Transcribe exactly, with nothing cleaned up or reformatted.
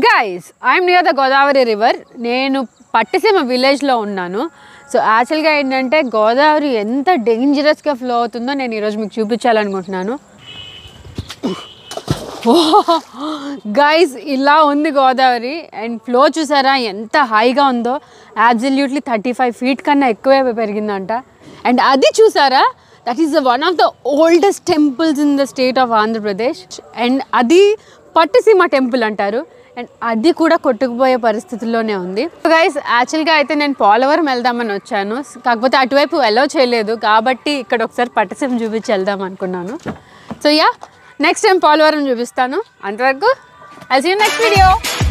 Guys, I am near the Godavari river. Nenu Pattisima village lo unnanu. So actually ga endante Godavari enta dangerous ga flow avutundo nenu ee roju meeku choopinchalanu. Guys, illa undi Godavari and flow chusara enta high ga undo. Absolutely thirty-five feet kanna ekkuve perigindanta. And Adi Chusara, that is one of the oldest temples in the state of Andhra Pradesh. And Adi Pattisima temple antaru. And Adi kuda kottukupoye paristhithilone undi. So guys, actually ga aithe nenu Polavaram veldamani vachanu. Kakapothe atu vaipu allow cheyaledu kabatti ikkada okasari Pattisima chupinchi veldam anukunnanu. So yeah, next time Polavaram chupistanu. Antavarku, I'll see you in the next video.